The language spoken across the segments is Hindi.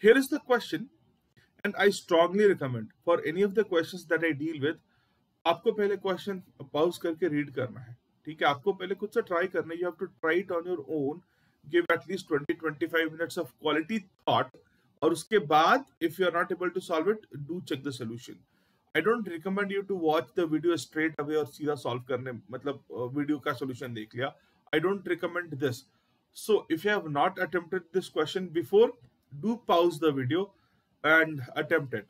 Here is the question, and I strongly recommend for any of the questions that I deal with, आपको पहले क्वेश्चन पॉज करके रीड करना है, ठीक है। आपको पहले खुद से ट्राई करना है, you have to try it on your own, give at least 20-25 minutes of quality thought, और उसके बाद if you are not able to solve it, do check the solution. I don't recommend you to watch the video straight away और सीधा सॉल्व करने, मतलब वीडियो का सोल्यूशन देख लिया। I don't recommend this. So if you have not attempted this question before, do pause the video and attempt it.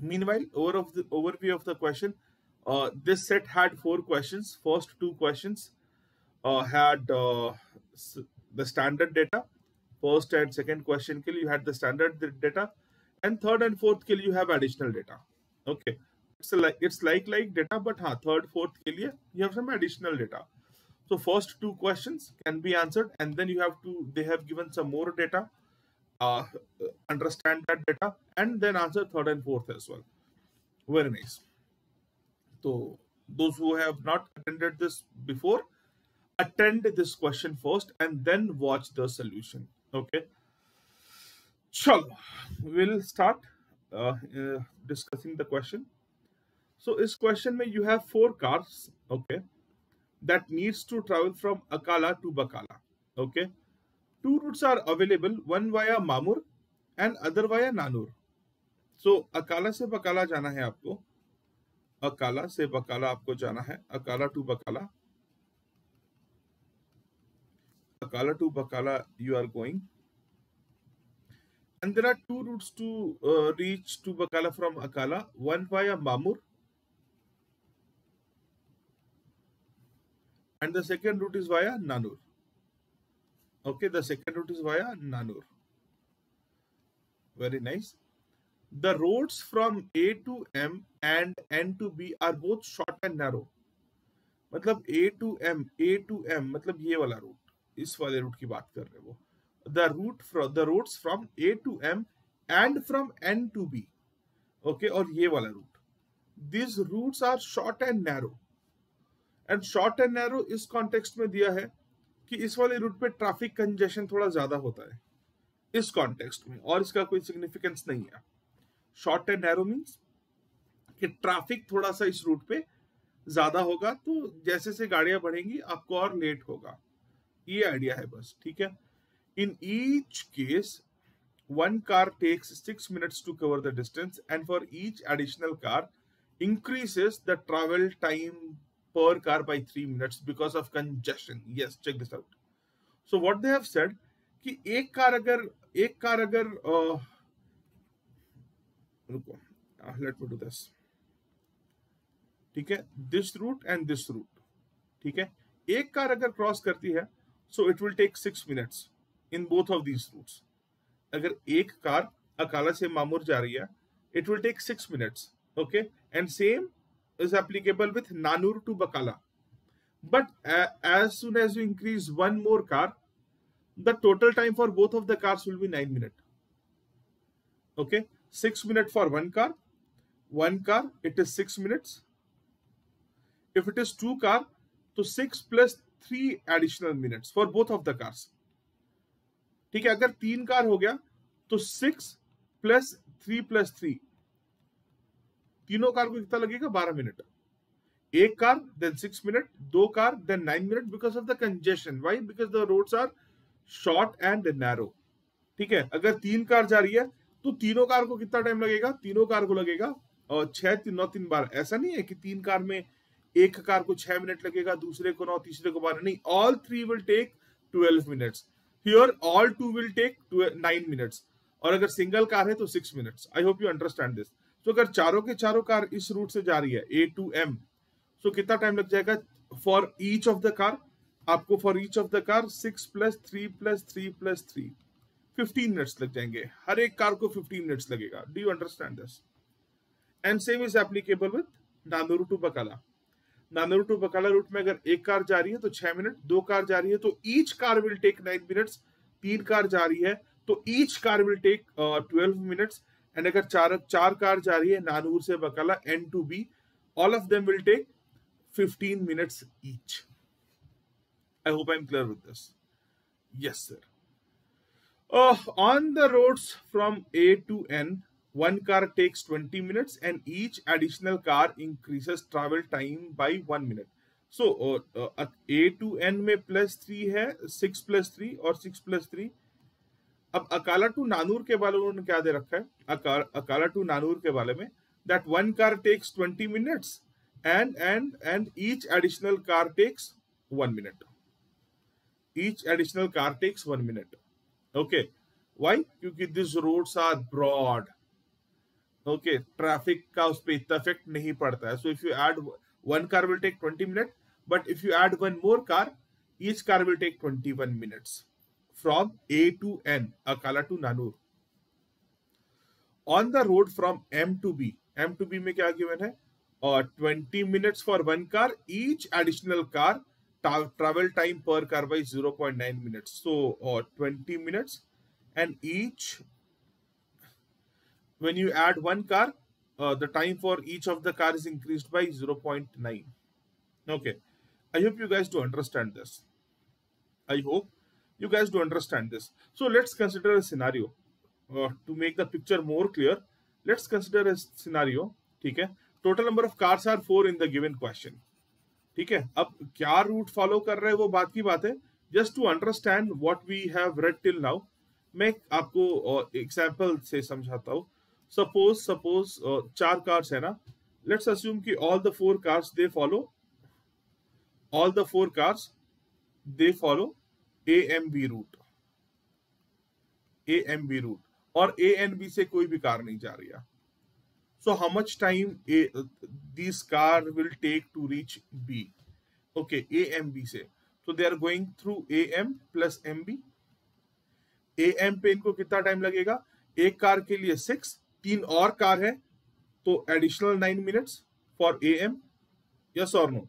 Meanwhile, overview of the question. This set had 4 questions. First 2 questions had the standard data. First and second question के लिए you had the standard data, and third and fourth के लिए you have additional data. Okay, it's like data, but हाँ third fourth के लिए you have some additional data. So first 2 questions can be answered, and then you have to they have given some more data. Understand that data and then answer third and fourth as well. Very nice. So those who have not attended this before, attend this question first and then watch the solution. Okay. Chalo, we'll start discussing the question. So this question mein you have 4 cars, okay, that needs to travel from Akala to Bakala. Okay. 2 routes are available, one via Mamur and other via Nanur. So Akala से Bakala जाना है आपको, Akala से Bakala आपको जाना है, Akala to Bakala, Akala to Bakala you are going, and there are 2 routes to reach to Bakala from Akala, one via Mamur and the second route is via Nanur. Okay, the second route is via Nanur. Very nice. The roads from A to M and N to B are both short and narrow. मतलब A to M मतलब ये वाला route, इस वाले route की बात कर रहे हैं वो. The roads from A to M and from N to B. Okay, और ये वाला route. These routes are short and narrow. And short and narrow इस context में दिया है कि इस वाले रूट पे ट्रैफिक कंजेशन थोड़ा ज्यादा होता है इस कॉन्टेक्स्ट में, और इसका कोई सिग्निफिकेंस नहीं है। शॉर्ट एंड नैरो मींस कि ट्रैफिक थोड़ा सा इस रूट पे ज्यादा होगा, तो जैसे से गाड़ियां बढ़ेंगी आपको और लेट होगा, ये आइडिया है बस, ठीक है। In each case 1 car takes 6 minutes to cover the distance and for each additional car increases the travel time per car by 3 minutes because of congestion. Yes, check this out. So what they have said कि एक कार अगर let me do this, ठीक है, this route and this route, ठीक है, एक कार अगर क्रॉस करती है, so it will take 6 minutes in both of these routes. अगर एक कार अकाला से मामूर जा रही है, it will take 6 minutes, okay, and same is applicable with Nanur to Bakala, but as soon as you increase 1 more car, the total time for both of the cars will be 9 minutes. Okay, 6 minutes for one car it is 6 minutes. If it is 2 car, so 6 plus 3 additional minutes for both of the cars. ठीक है, अगर 3 कार हो गया तो 6 plus 3 plus 3 तीनों कार को कितना लगेगा, 12 मिनट। एक car then 6 minute, 2 car then 9 minute because of the congestion. Why? Because the roads are short and narrow, ठीक है। अगर 3 कार जा रही है तो तीनों कार को कितना टाइम लगेगा, तीनों कार को लगेगा 6, 3, 9, 3 बार। ऐसा नहीं है कि 3 कार में एक कार को 6 मिनट लगेगा, दूसरे को 9, तीसरे को 12, नहीं, all 3 will take 12 minutes. Here all 2 will take 9 minutes, और अगर सिंगल कार है तो 6 minutes. I hope you understand this. तो अगर चारों के चारों कार इस रूट से जा रही है A to M, तो कितना टाइम लग जाएगा for each of the car? आपको for each of the car 6 plus 3 plus 3 plus 3 15 minutes लग जाएंगे। हर एक कार को 15 मिनट्स लगेगा। Do you understand this? And same is applicable with Nanur to Bakala। Nanur to Bakala route में अगर एक कार जा रही है तो 6 मिनट, 2 कार जा रही है तो each car will take 9 minutes, 3 car जा रही है तो each car will take 12 minutes, and अगर चार कार जा रही है Nanur से Bakala N to B, all of them will take 15 minutes each. I hope I'm clear with this. Yes, sir. On the roads from A to N, one car takes 20 minutes and each additional car increases travel time by 1 minute. So, A to N में +3 है, 6 plus 3 और 6 plus 3. अब अकाला टू नानूर के बारे में उन्होंने क्या दे रखा है? अकाला टू नानूर के बारे में that one car takes 20 minutes and each additional car takes 1 minute. Each additional car takes 1 minute. Okay. Why? क्योंकि these roads are broad. Okay. Traffic का उस पर इतना इफेक्ट नहीं पड़ता है. So if you add one car will take 20 minutes, but if you add one more car, each car will take 21 minutes from A to N, Akala to Nanur. On the road from M to B, M to B में क्या given है? 20 minutes for one car, each additional car travel time per car by 0.9 minutes. So 20 minutes and each, when you add one car, the time for each of the car is increased by 0.9. Okay. I hope you guys do understand this. I hope you guys do understand this. So let's consider a scenario. To make the picture more clear, let's consider a scenario. ठीक है. Total number of cars are 4 in the given question. ठीक है. अब क्या route follow कर रहे हैं वो बात की बात है. Just to understand what we have read till now, मैं आपको example से समझाता हूँ. Suppose 4 cars है ना. Let's assume कि all the four cars they follow A and B route. A and B route. और A and B से कोई भी कार नहीं जा रही है. So how much time this car will take to reach B? Okay, A and B से. So they are going through AM plus MB. AM पे इनको कितना time लगेगा? एक कार के लिए 6, 3 और कार है, तो additional 9 minutes for AM. Yes or no?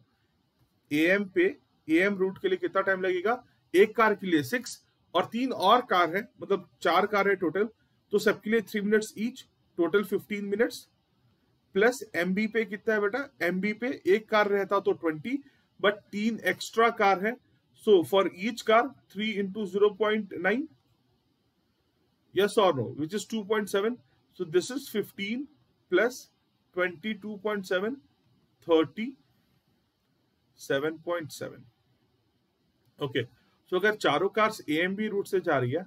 AM पे AM route के लिए कितना time लगेगा? एक कार के लिए 6 और 3 और कार है, मतलब 4 कार है टोटल, तो सबके लिए 3 minutes each, total 15 minutes. Plus MB पे कितना है बेटा? MB पे एक कार रहता तो 20, बट 3 एक्स्ट्रा कार है, so for each car 3 into 0.9. Yes or no? Which is 2.7. So this is 15 plus 22.7, 30, 7.7. Okay. So अगर 4 cars AMB route से जा रही है,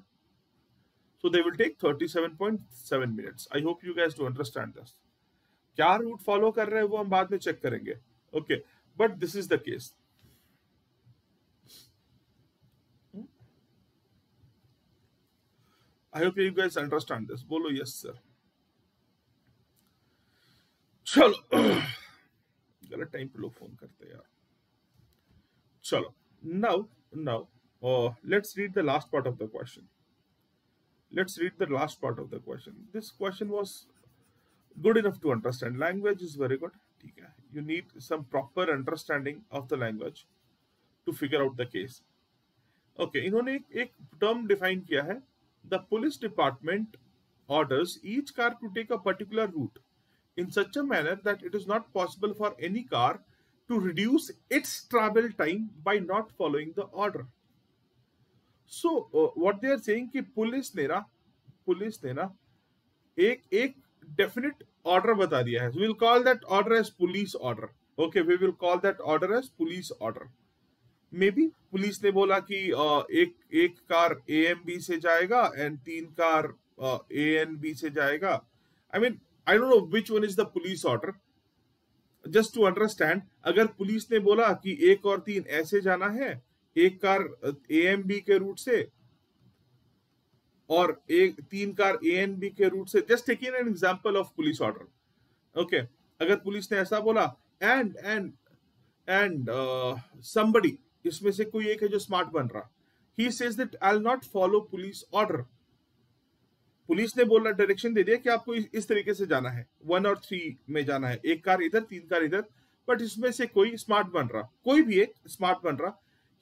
so they will take 37.7 minutes. I hope you guys do understand this. क्या route follow कर रहे हैं वो हम बाद में check करेंगे. Okay. But this is the case. I hope you guys understand this. बोलो yes sir. चलो गलत टाइम पे लोग फोन करते हैं यार. चलो now let's read the last part of the question. Let's read the last part of the question. This question was good enough to understand. Language is very good. ठीक है. You need some proper understanding of the language to figure out the case. Okay. इन्होंने एक term define किया है. The police department orders each car to take a particular route in such a manner that it is not possible for any car to reduce its travel time by not following the order. So what they are saying कि police ने ना एक definite order बता दिया है. We will call that order as police order. Okay, we will call that order as police order. Maybe police ने बोला कि एक कार AMB से जाएगा and 3 कार ANB से जाएगा. I mean, I don't know which one is the police order. Just to understand, अगर पुलिस ने बोला कि 1 और 3 ऐसे जाना है, एक कार AMB के रूट से और 3 कार ANB के रूट से. Just taking an example of police order. Okay, अगर पुलिस ने ऐसा बोला and somebody, इसमें से कोई एक है जो स्मार्ट बन रहा, he says that I'll not follow police order. Police ने बोला, डायरेक्शन दे दिया कि आपको इस तरीके से जाना है, 1 और 3 में जाना है, एक कार इधर 3 कार इधर, बट इसमें से कोई स्मार्ट बन रहा, कोई भी एक स्मार्ट बन रहा,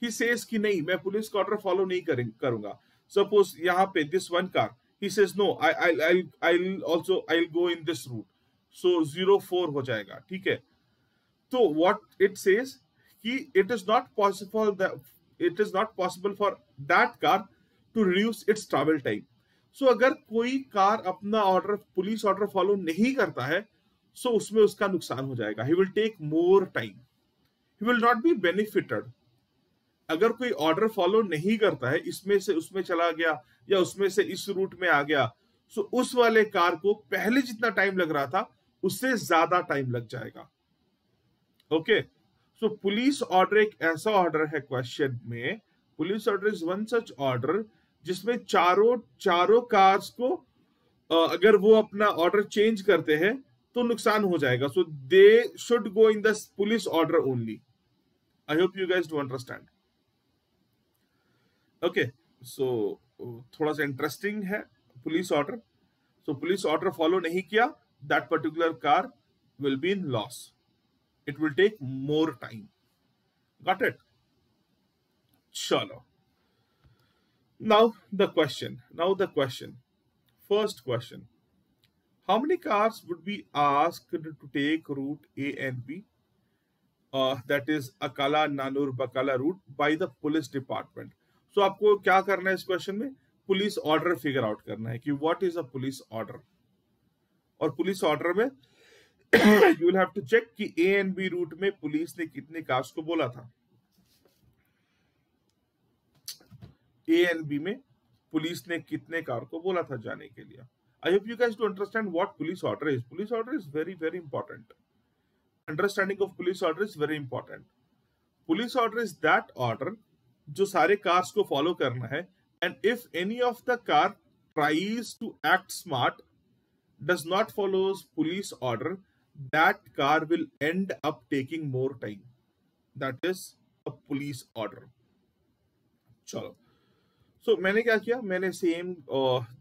he says कि नहीं, मैं पुलिस का ऑर्डर फॉलो नहीं करूंगा. सपोज यहाँ पे this 1 car, he says no, I'll go in this route, so 04 हो जाएगा. ठीक है. तो what it says कि it is not possible for that car to reduce its travel time. So अगर कोई कार अपना ऑर्डर पुलिस ऑर्डर फॉलो नहीं करता है सो उसमें उसका नुकसान हो जाएगा, he will take more time, he will not be benefited. अगर कोई ऑर्डर फॉलो नहीं करता है, इसमें से उसमें चला गया या उसमें से इस रूट में आ गया, सो उस वाले कार को पहले जितना टाइम लग रहा था उससे ज्यादा टाइम लग जाएगा। ओके, सो पुलिस ऑर्डर एक ऐसा ऑर्डर है, क्वेश्चन में police order is one such order जिसमें चारों कार्स को अगर वो अपना ऑर्डर चेंज करते हैं तो नुकसान हो जाएगा। So they should go in the police order only. I hope you guys do understand. Okay, so थोड़ा सा इंटरेस्टिंग है police order. So police order follow नहीं किया, that particular car will be in loss, it will take more time. Got it? चलो, now the question, first question, how many cars would be asked to take route A and B, that is Akala Nanur Bakala route by the police department? So आपको क्या करना है इस क्वेश्चन में, पुलिस ऑर्डर फिगर आउट करना है कि what is a police order, और पुलिस ऑर्डर में you will have to check कि ए एंड बी रूट में पुलिस ने कितने कार्स को बोला था, ए एंड बी में पुलिस ने कितने कार को बोला था जाने के लिए। I hope you guys to understand what police order is. Police order is very very important. Understanding of police order is very important. Police order is that order जो सारे कार्स को फॉलो करना है, and if any of the car tries to act smart, does not follows police order, that car will end up taking more time, that is a police order. चलो, सो मैंने क्या किया, मैंने सेम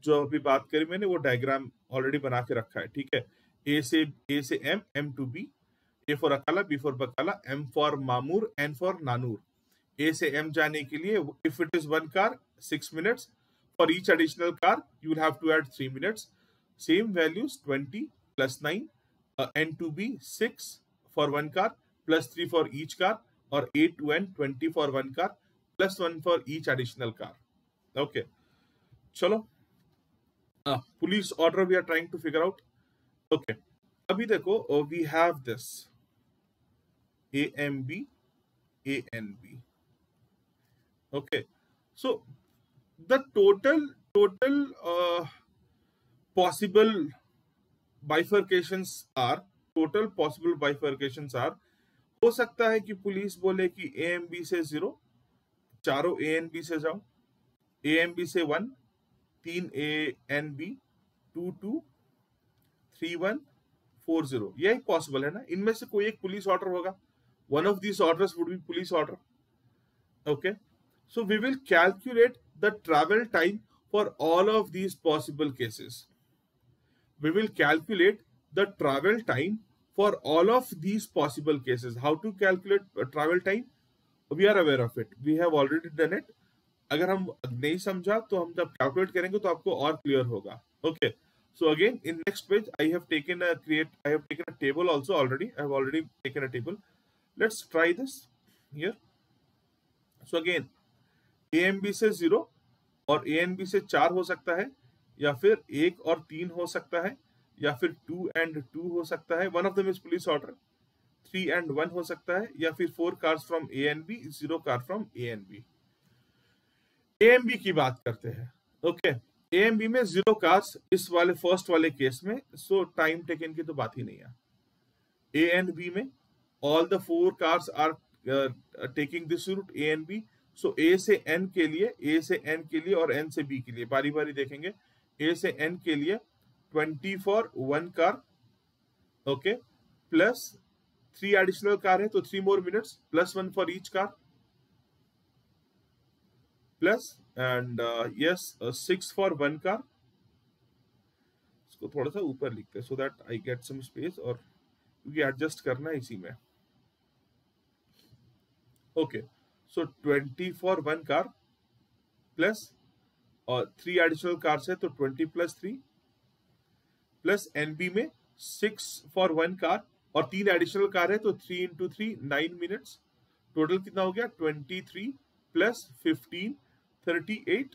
जो अभी बात करी मैंने वो डायग्राम ऑलरेडी बना के रखा है। ठीक है, ए से M, M to B, A for Akala, B for Bakala, M for Mamur, N for Nanur. A से एम जाने के लिए if it is one car 6 minutes, for each additional car you will have to add 3 minutes, same values 20 + 9, N to B 6 for one car +3 for each car, और A to N 20 for one car +1 for each additional car. Okay, चलो, police order we are trying to figure out. Okay, अभी देखो we have this A M B A N B. Okay, so the total possible bifurcations are, हो सकता है कि पुलिस बोले कि ए एम बी से 0, चारों ए एन बी से जाओ, ए एम बी से 1, 3 ए एन बी, 2 2, 3 1, 4 0, यही पॉसिबल है ना। इनमें से कोई एक पुलिस ऑर्डर होगा, one of this orders would be police order. Okay, so we will calculate the travel time for all of these possible cases. We will calculate the travel time for all of these possible cases. How to calculate travel time, we are aware of it, we have already done it. अगर हम नहीं समझा तो हम जब कैलकुलेट करेंगे तो आपको और क्लियर होगा। Okay, so again in next page I have taken a table also already, I have already taken a table. Let's try this here. So again A M B से 0 और ए एन बी से 4 हो सकता है, या फिर 1 और 3 हो सकता है, या फिर 2 एंड 2 हो सकता है, one of them is police order, 3 and 1 हो सकता है, या फिर 4 cars from A N B, 0 car from A N B. AMB की बात करते हैं। ओके, एएमबी में 0 कार्स इस वाले फर्स्ट वाले केस में, सो टाइम टेकन की तो बात ही नहीं है। ए एंड बी में all the 4 cars are taking this route A and B, so A से एन के लिए, ए से एन के लिए और एन से बी के लिए बारी बारी देखेंगे। ए से एन के लिए 20 for 1 car, okay, +3 additional car है तो 3 more minutes, +1 for each car, plus and 6 for 1 car. इसको थोड़ा सा ऊपर लिखते हैं so that I get some space, और क्योंकि एडजस्ट करना है इसी में। Okay, so 20 for 1 car plus, और 3 एडिशनल कार्स है तो 20 + 3, प्लस एनबी में 6 फॉर 1 कार और 3 एडिशनल कार है तो 3 × 3 9 मिनट्स, टोटल कितना हो गया 23 + 15 38,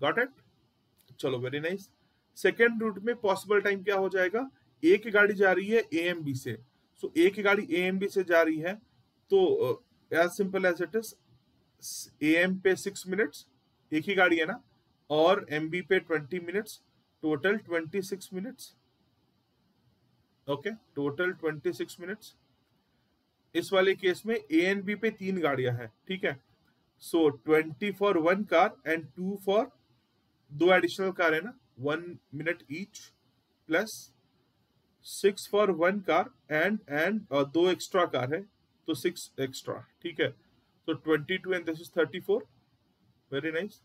गॉट इट, चलो वेरी नाइस। सेकेंड रूट में पॉसिबल टाइम क्या हो जाएगा, ए की गाड़ी जा रही है ए एम बी से, सो ए की गाड़ी ए एम बी से जा रही है, तो as simple as it is A M पे 6 मिनट्स, एक ही गाड़ी है ना, और एम बी पे 20 minutes, total 26 minutes. Okay total 26 minutes. इस वाले केस में ए एंड बी पे 3 गाड़ियां हैं, ठीक है, so 20 for 1 car and 2 for 2 additional car है ना, 1 minute each, plus 6 for 1 car and 2 extra car है, तो 6 एक्स्ट्रा, ठीक है, तो 22 and this is 34, very nice.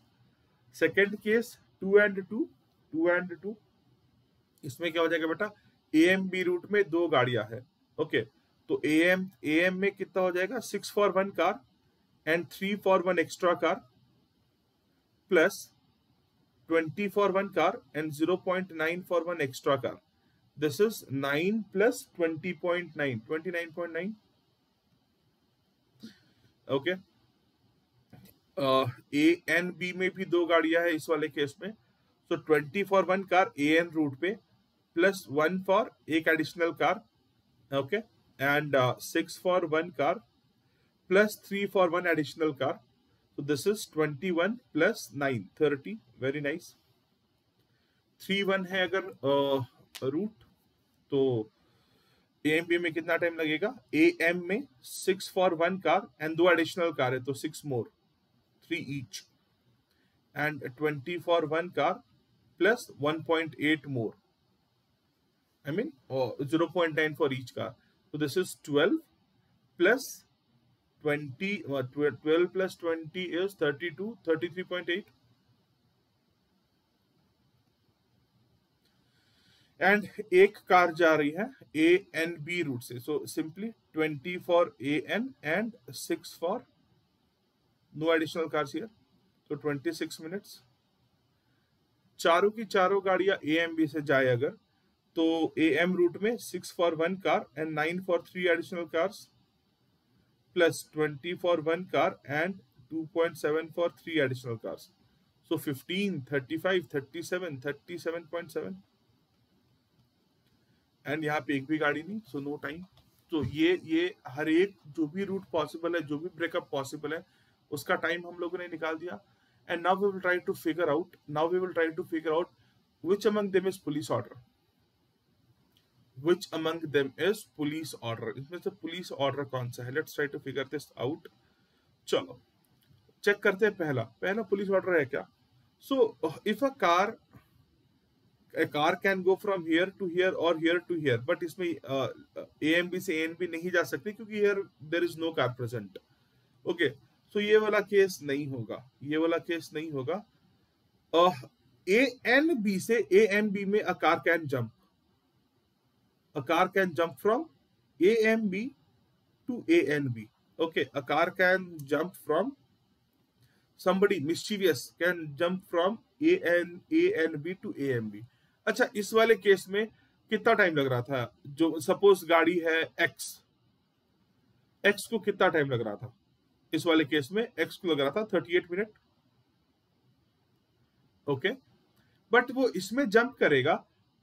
Second case 2 and 2, इसमें क्या हो जाएगा बेटा, ए एम बी रूट में 2 गाड़ियां हैं, ओके, तो ए एम में कितना हो जाएगा, 6 for 1 car and 3 for 1 extra car, plus 20 for 1 car and 0.9 for 1 extra car, this is 9 plus 20.9, 29.9, okay. A and B में भी 2 गाड़ियां हैं इस वाले केस में, तो 20 for 1 car A N route पे, plus 1 for 1 additional car, okay, and 6 for 1 car, plus 3 for 1 additional car, तो this is 21 plus 9, 30, very nice. 3 1 है अगर रूट, तो ए एम बी में कितना टाइम लगेगा, ए एम में 6 for 1 car and 2 additional car है, तो 6 more 3 each, and 20 for 1 car plus 1.8 more, I mean 0.9 for each car, so this is 12 plus 20, 12 plus 20 is 32, 33.8, and 1 car जा रही है A and B route से, so simply 20 for A N and 6 for no additional cars here, so 26 minutes। चारों की चारों गाड़ियां ए एम बी से जाए अगर, तो ए एम रूट में 6 for 1 car and 9 for 3 additional cars, plus 20 for 1 car and 2.7 for 3 additional cars, so 15, 35, 37, 37.7, and यहाँ पे एक भी गाड़ी नहीं, सो नो टाइम। तो ये हर एक जो भी रूट पॉसिबल है, जो भी ब्रेकअप पॉसिबल है, उसका टाइम हम लोगों ने निकाल दिया। And now we will try to figure out. Which among them is police order. इसमें से police order कौन सा है? Let's try to figure this out. चलो, check करते हैं पहला police order है क्या? So if a car can go from here to here or here to here, but इसमें A and B से A and B नहीं जा सकते क्योंकि here there is no car present. Okay. तो ये वाला केस नहीं होगा, ए एन बी से ए एम बी में a car can jump from A M B to A N B, okay, a car can jump from, somebody mischievous can jump from A N B to A M B. अच्छा, इस वाले केस में कितना टाइम लग रहा था? जो सपोज गाड़ी है एक्स को कितना टाइम लग रहा था? इस वाले केस में एक्स को लग रहा था 38 मिनट, ओके, बट वो इसमें जंप करेगा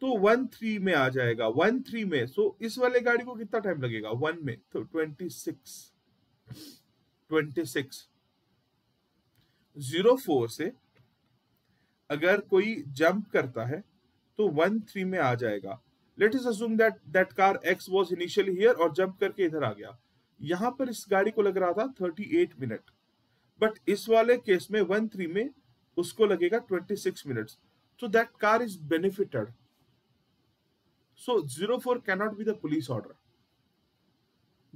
तो 13 में आ जाएगा, 13 में, सो इस वाले गाड़ी को कितना टाइम लगेगा? 1 में, तो 26। 04 से अगर कोई जंप करता है तो 13 में आ जाएगा। Let us assume that car X was initially here और जंप करके इधर आ गया, यहां पर इस गाड़ी को लग रहा था 38 मिनट, बट इस वाले केस में 13 में उसको लगेगा 26 minutes, so that car is benefited, so 04 cannot be the police order.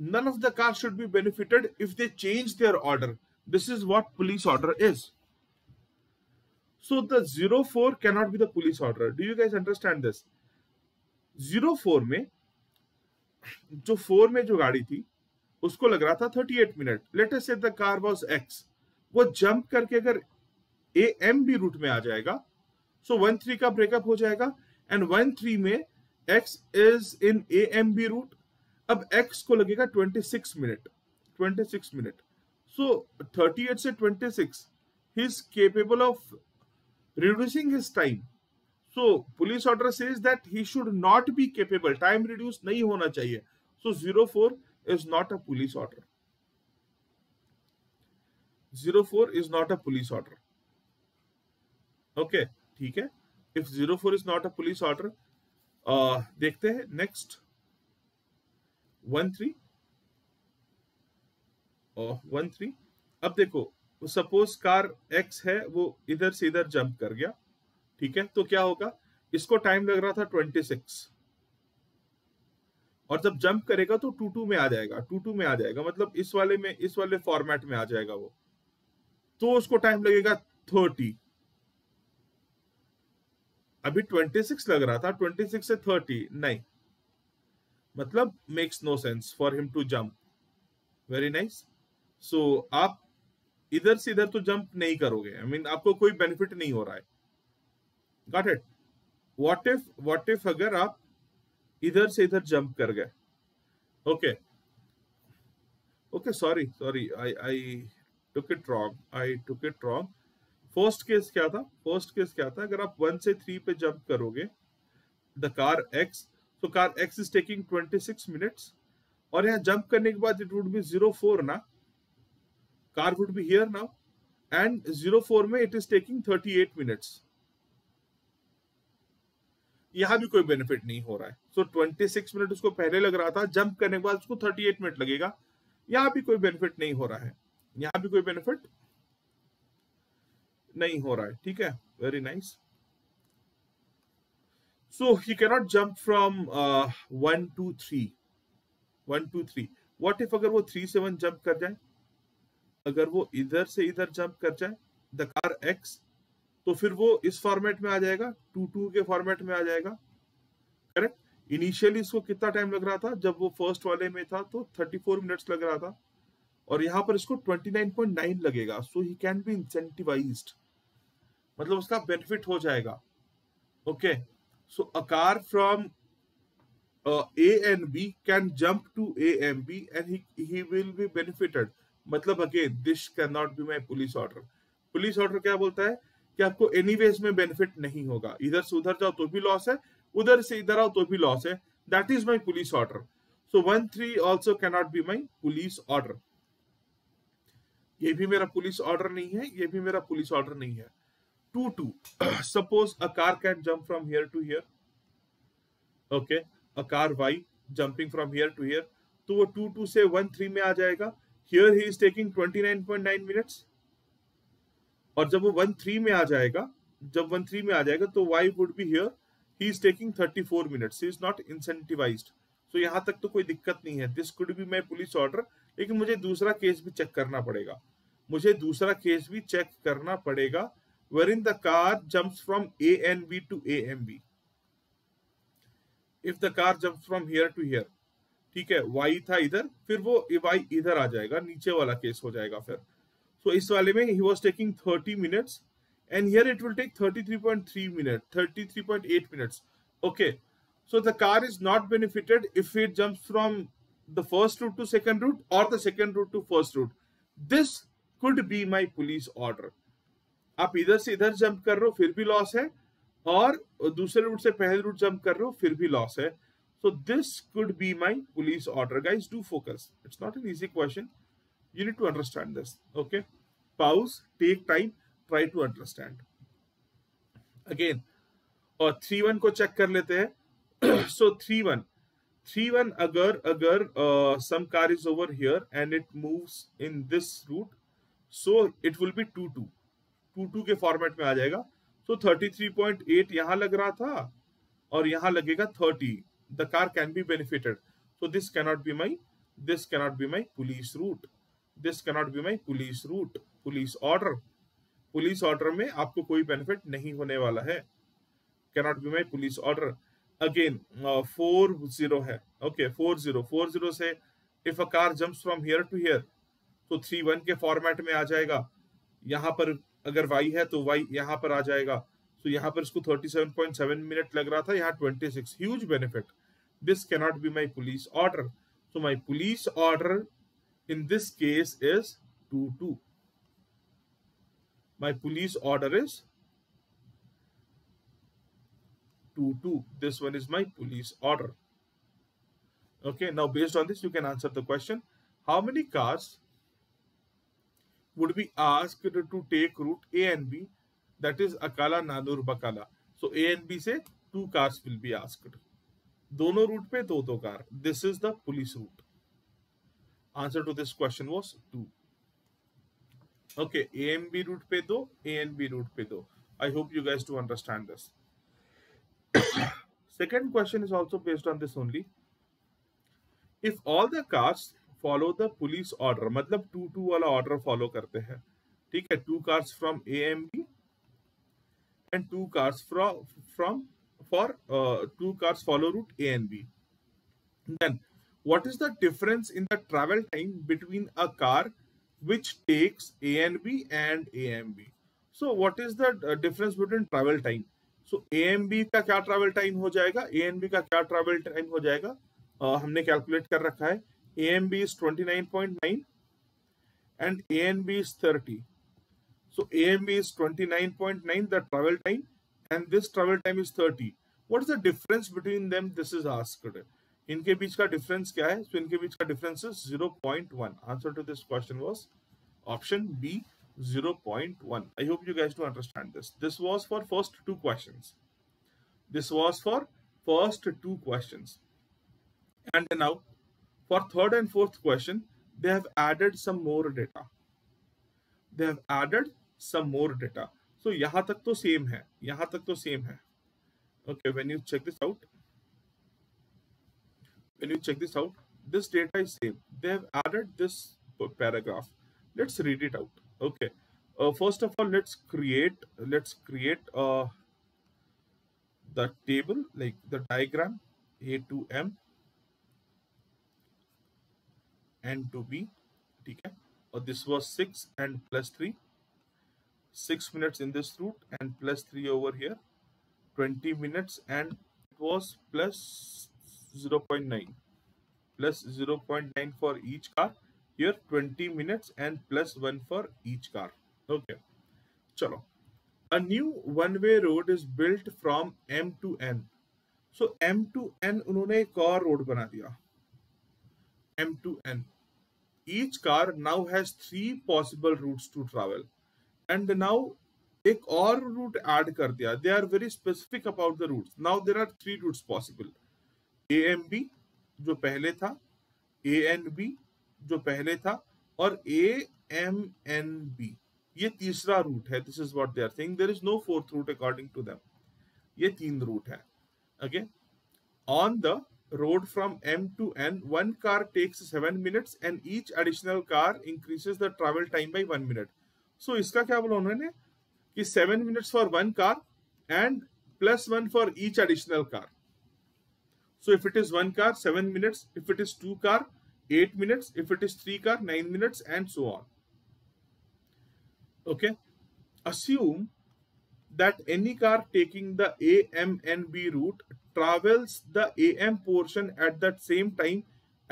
None of the car should be benefited if they change their order. This is what police order is. So the 04 cannot be the police order. Do you guys understand this? 04 में जो 4 में जो गाड़ी थी उसको लग रहा था 38 minute, let us say the car was X, वो जंप करके अगर ए एम बी रूट में आ जाएगा, सो 13 का ब्रेकअप हो जाएगा, एंड 13 में X is in A M B route, अब एक्स को लगेगा 26 मिनट, सो 38 से 26, he is capable of reducing his time. So police order says that he should not be capable. Time reduced नहीं होना चाहिए. So 04 is not a police order. 04 is not a police order. Okay, ठीक है. If 04 is not a police order, देखते हैं next 13 और 13. अब देखो सपोज कार X है वो इधर से इधर जंप कर गया, ठीक है, तो क्या होगा, इसको टाइम लग रहा था 26 और जब जंप करेगा तो 22 में आ जाएगा, 22 में आ जाएगा, मतलब इस वाले फॉर्मेट में आ जाएगा वो, तो उसको टाइम लगेगा 30. अभी 26 लग रहा था, 26 से 30 नहीं, मतलब makes no sense for him to jump. Very nice. So आप इधर से इधर तो जंप नहीं करोगे, आई मीन आपको कोई बेनिफिट नहीं हो रहा है. Got it? What if अगर आप इधर से इधर जंप कर गए. Okay. Okay, sorry. I took it wrong. First case क्या था? अगर आप 1 से 3 पे जंप करोगे, the car X, so car X is taking 26 minutes. और यहाँ जंप करने के बाद it would be 04 ना? Car would be here now, and 04 में it is taking 38 minutes. यहाँ भी कोई बेनिफिट नहीं हो रहा है. सो 26 मिनट उसको पहले लग रहा था, जंप करने के बाद उसको 38 मिनट लगेगा. यहाँ भी कोई बेनिफिट नहीं हो रहा है, यहाँ भी कोई बेनिफिट नहीं हो रहा है, ठीक है. Very nice. So he can not jump from 1 to 3. What if अगर वो 3 से 1 जंप कर जाए, अगर वो इधर से इधर जंप कर जाए द कार एक्स, तो फिर वो इस फॉर्मेट में आ जाएगा, 22 के फॉर्मेट में आ जाएगा. करेक्ट. इनिशियली इसको कितना टाइम लग रहा था, जब वो फर्स्ट वाले में था तो 34 मिनट्स लग रहा था, और यहाँ पर इसको 29.9 लगेगा. So he can be incentivized, मतलब उसका बेनिफिट हो जाएगा. Okay. So a car from A and B can jump to A and B and he will be benefited. मतलब again this can not be my police order. Police order क्या बोलता है कि आपको एनीवेज में बेनिफिट नहीं होगा, इधर से उधर जाओ तो भी लॉस है, उधर से इधर आओ तो भी लॉस है. That is my police order. So 13 also can not be my police order. ये भी मेरा पुलिस ऑर्डर नहीं है, ये भी मेरा पुलिस ऑर्डर नहीं है. 22 suppose a car can jump from here to here. Okay. A car Y jumping from here to here, तो वो 22 से 13 में आ जाएगा. Here he is taking 29.9 minutes, और जब वो 13 में आ जाएगा, तो Y would be here, he is taking 34 minutes. He is not incentivized. So यहाँ तक तो कोई दिक्कत नहीं है. This could be my police order. लेकिन मुझे दूसरा केस भी चेक करना पड़ेगा, where in the car jumps from A and B to A and B. If the car jumps from here to here, ठीक है, वाई था इधर, फिर वो वाई इधर आ जाएगा, नीचे वाला केस हो जाएगा फिर. तो इस वाले में he was taking 30 minutes and here it will take 33.8 minutes. Okay. So the car is not benefited if it jumps from the first route to second route और the second route to first route. This could be my police order. आप इधर से इधर जंप कर रहे हो फिर भी लॉस है, और दूसरे रूट से पहले रूट जंप कर रहे हो फिर भी लॉस है. So this could be my police order. Guys do focus, it's not an easy question. You need to understand this. Okay, pause, take time, try to understand. Again, और 3-1 को चेक कर लेते हैं. So 3-1 अगर some car is over here and it moves in this route, so it will be 22 के फॉर्मेट में आ जाएगा. So 33.8 यहाँ लग रहा था और यहाँ लगेगा 30. The car can be benefited. So this cannot be my police route. This cannot be my police route. Police order, में आपको कोई बेनिफिट नहीं होने वाला है. Cannot be my police order. Again 40 है. ओके. 40 से if a car jumps from here to here, तो 3-1 के फॉर्मेट में आ जाएगा. यहाँ पर अगर वाई है तो वाई यहाँ पर आ जाएगा. तो यहाँ पर इसको 37.7 मिनट लग रहा था, यहाँ 26. Huge benefit. This cannot be my police order. So my police order in this case is 22. My police order is 22. This one is my police order. Okay, now based on this, you can answer the question. How many cars would be asked to take route A and B, that is Akala, Nanur, Bakala. So A and B से 2 cars will be asked. दोनों route पे 2-2 car. This is the police route. Answer to this question was 2. Okay, A and B route पे 2, A and B route पे 2. I hope you guys do understand this. Second question is also based on this only. If all the cars follow the police order, मतलब 2-2 वाला ऑर्डर फॉलो करते हैं, ठीक है, 2 cars from A M B and 2 cars for 2 cars follow route A and B, then what is the difference in the travel time between a car which takes A and B and A M B. So what is the difference between travel time. So A M B का क्या ट्रैवल टाइम हो जाएगा, ए एंड बी का क्या ट्रैवल टाइम हो जाएगा, हमने कैलकुलेट कर रखा है. AMB is 29.9 and ANB is 30. So AMB is 29.9, the travel time, and this travel time is 30. What is the difference between them? This is asked. इनके बीच का difference क्या है? So इनके बीच का difference is 0.1. Answer to this question was option B, 0.1. I hope you guys do understand this. This was for first 2 questions. And now, for third and fourth question, they have added some more data. So यहाँ तक तो same है, Okay, when you check this out, this data is same. They have added this paragraph. Let's read it out. Okay. First of all, let's create the table, like the diagram A to M. N to B, ठीक है, और this was 6 and plus 3, 6 minutes in this route and plus 3 over here, 20 minutes and it was plus 0.9, for each car, here 20 minutes and plus 1 for each car, okay, चलो, a new one-way road is built from M to N, so M to N उन्होंने एक और road बना दिया, M to N. Each car now has 3 possible routes to travel, and now एक और route add कर दिया. They are very specific about the routes. Now there are 3 routes possible. A and B जो पहले था, A and B जो पहले था, और A M N B. ये तीसरा route है. This is what they are saying. There is no fourth route according to them. ये 3 route है. Okay. On the road from M to N, 1 car takes 7 minutes and each additional car increases the travel time by 1 minute. So इसका क्या बोला उन्होंने कि 7 minutes for 1 car and plus 1 for each additional car. So if it is 1 car, 7 minutes. If it is 2 car, 8 minutes. If it is 3 car, 9 minutes and so on. Okay. Assume that any car taking the A, M, N, B route travels the AM portion at that same time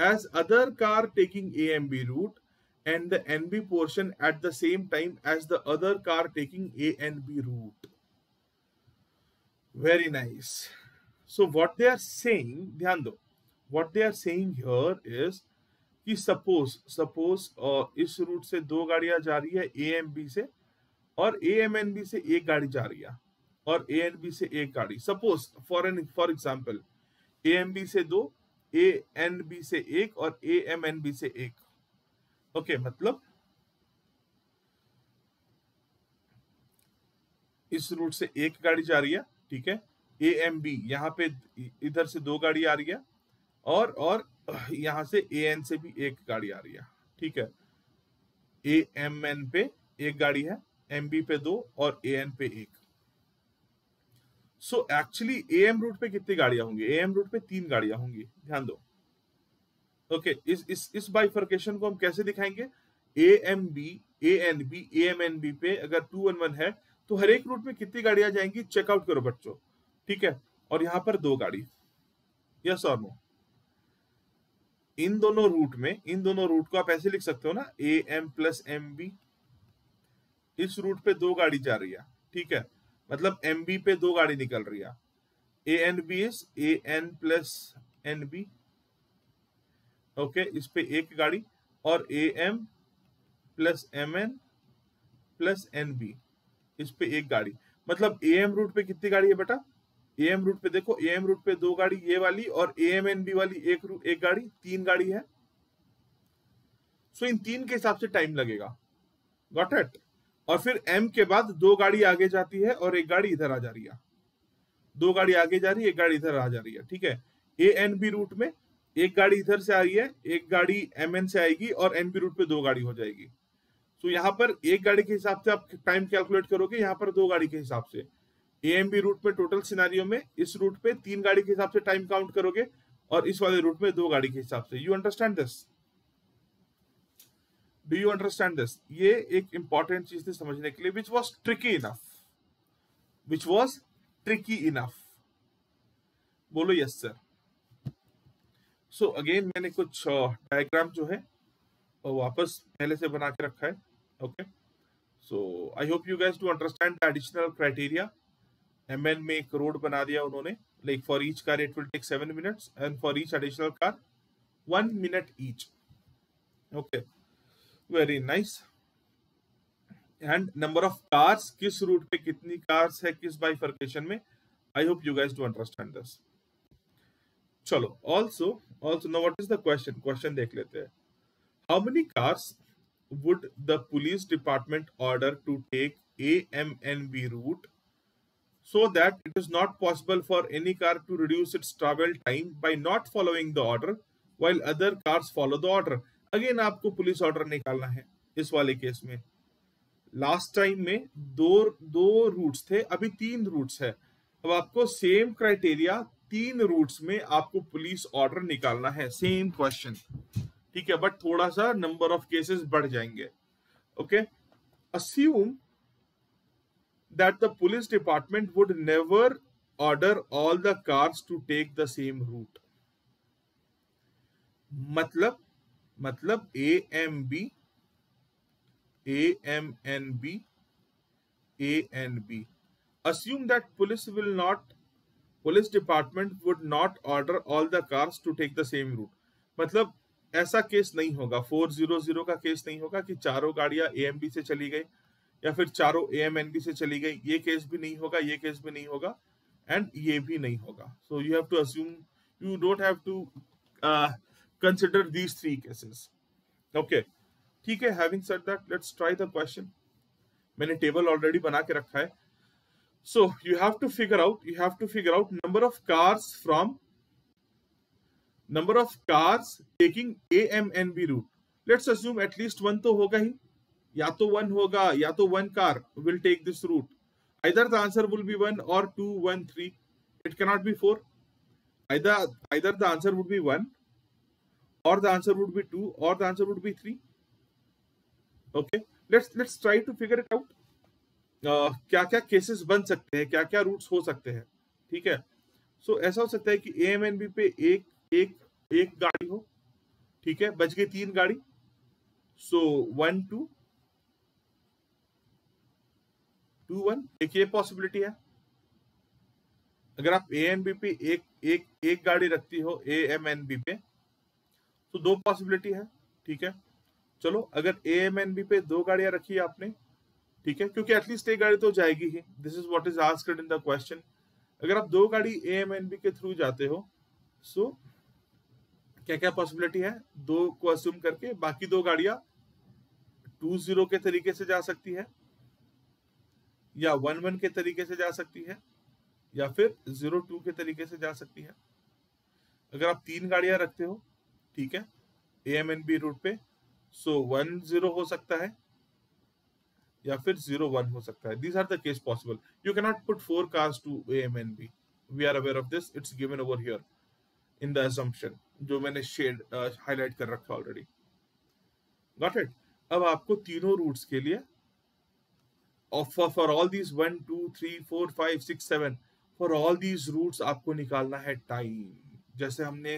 as other car taking AMB route and the NB portion at the same time as the other car taking ANB route. Very nice. So what they are saying, dhyan do, what they are saying here is कि suppose इस route से 2 गाड़ियां जा रही है AMB से और AMNB से 1 गाड़ी जा रही है और ए एंड बी से 1 गाड़ी. Suppose for example A M B से 2, ए एन बी से 1 और ए एम एन बी से 1. ओके, मतलब इस रूट से 1 गाड़ी जा रही है, ठीक है, ए एम बी यहाँ पे इधर से 2 गाड़ी आ रही है और यहाँ से ए एन से भी 1 गाड़ी आ रही है, ठीक है, ए एम एन पे 1 गाड़ी है, एम बी पे 2 और ए एन पे 1. So actually AM route पे कितनी गाड़ियां होंगी? AM route पे 3 गाड़ियां होंगी. ध्यान दो. Okay, इस bifurcation को हम कैसे दिखाएंगे? AMB, ANB, AMNB पे अगर 2 and 1 है, तो हर एक रूट में कितनी गाड़ियां जाएंगी? चेकआउट करो बच्चों, ठीक है? और यहाँ पर 2 गाड़ी. Yes or no? इन दोनों रूट को आप ऐसे लिख सकते हो ना? AM plus MB. इस रूट पे 2 गाड़ी जा रही है, ठीक है? मतलब MB पे 2 गाड़ी निकल रही है, A N B S, A N plus N B, okay, इस पे एक गाड़ी, और A M plus M N plus N B, इस पे एक गाड़ी। मतलब ए एम रूट पे कितनी गाड़ी है बेटा? ए एम रूट पे देखो, ए एम रूट पे दो गाड़ी, ये वाली और ए एम एन बी वाली एक गाड़ी, तीन गाड़ी है। सो इन तीन के हिसाब से टाइम लगेगा, गॉट इट। और फिर एम के बाद दो गाड़ी आगे जाती है और एक गाड़ी इधर आ जा रही है, दो गाड़ी आगे जा रही है, एक गाड़ी इधर आ जा रही है, ठीक है। ए एन बी रूट में एक गाड़ी इधर से आ रही है, एक गाड़ी एम एन से आएगी, और एन बी रूट पे दो गाड़ी हो जाएगी। तो यहाँ पर एक गाड़ी के हिसाब से आप टाइम कैलकुलेट करोगे, यहाँ पर दो गाड़ी के हिसाब से। ए एम बी रूट पे टोटल सिनारियो में इस रूट पे तीन गाड़ी के हिसाब से टाइम काउंट करोगे, और इस वाले रूट में दो गाड़ी के हिसाब से। You understand this? Do you understand this? ये एक इंपॉर्टेंट चीज थी समझने के लिए, which was tricky enough. बोलो yes sir. So again मैंने कुछ डायग्राम जो है वापस पहले से बना के रखा है, okay? So I hope you guys do understand the additional criteria. MN में एक रोड बना दिया उन्होंने, like for each car it will take 7 minutes and for each additional car 1 minute each, okay? Very nice. And number of cars, किस रूट पे कितनी कार्स है, किस बाइफर्केशन में। I hope you guys to understand this. चलो also now what is the question, question देख लेते हैं। How many cars would the police department order to take A M N B route so that it is not possible for any car to reduce its travel time by not following the order while other cars follow the order. Again आपको पुलिस ऑर्डर निकालना है इस वाले केस में। लास्ट टाइम में दो रूट्स थे, अभी तीन रूट्स है। अब आपको सेम क्राइटेरिया, तीन रूट्स में आपको पुलिस ऑर्डर निकालना है, सेम क्वेश्चन, ठीक है। बट थोड़ा सा नंबर ऑफ केसेस बढ़ जाएंगे, okay. Assume that the police department would never order all the cars to take the same route. मतलब A M B, A M N B, A N B. Assume that police department would not order all the cars to take the same route. मतलब ऐसा केस नहीं होगा, 400 का केस नहीं होगा कि चारों गाड़ियां ए एम बी से चली गई या फिर चारों ए एम एन बी से चली गई। ये केस भी नहीं होगा, ये केस भी नहीं होगा, एंड ये भी नहीं होगा। So you have to assume, you don't have to consider these three cases, okay? ठीक है, having said that, let's try the question. मैंने table already बना के रखा है, so you have to figure out number of cars taking A M N B route. Let's assume at least one तो होगा ही, या तो one car will take this route. Either the answer will be 1 or 2, 1, 3. It cannot be 4. Either the answer would be 1. Or the answer would be 2, or the answer would be 3. Okay, let's try to figure it out. क्या-क्या cases बन सकते हैं, क्या-क्या routes हो सकते हैं, ठीक है? So ऐसा हो सकता है कि A M N B पे एक गाड़ी हो, ठीक है? बच गई तीन गाड़ी, so 1, 2, 2, 1, एक ये possibility है। अगर आप A N B पे एक गाड़ी रखती हो A M N B पे, तो दो पॉसिबिलिटी है, ठीक है। चलो अगर ए एम एन बी पे दो गाड़ियां रखी है आपने, ठीक है, क्योंकि एटलीस्ट एक गाड़ी तो जाएगी ही। This is what is asked in the question. अगर आप दो गाड़ी ए एम एन बी के थ्रू जाते हो, सो क्या क्या पॉसिबिलिटी है? दो को अस्यूम करके बाकी दो गाड़ियां 2-0 के तरीके से जा सकती है, या 1-1 के तरीके से जा सकती है, या फिर 0-2 के तरीके से जा सकती है। अगर आप तीन गाड़ियां रखते हो, ठीक है, A M N B route पे, सो 1-0 हो सकता है या फिर 0-1 हो सकता है। These are the case possible. You can not put 4 cars to A M N B, we are aware of this, it's given over here in the assumption जो मैंने शेड हाईलाइट कर रखा ऑलरेडी, गॉट इट। अब आपको तीनों रूट्स के लिए for all these 1, 2, 3, 4, 5, 6, 7 for all these routes आपको निकालना है टाइम, जैसे हमने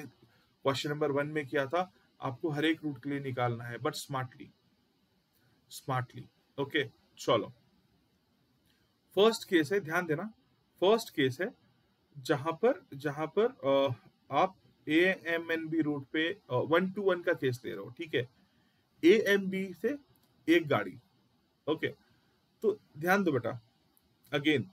क्वेश्चन नंबर 1 में किया था। आपको हर एक रूट के लिए निकालना है, बट स्मार्टली, ओके। चलो फर्स्ट केस है, ध्यान देना, फर्स्ट केस है जहां पर आप AMNB रोड पे 1-to-1 का केस ले रहे हो, ठीक है, AMB से एक गाड़ी, ओके। तो ध्यान दो बेटा, अगेन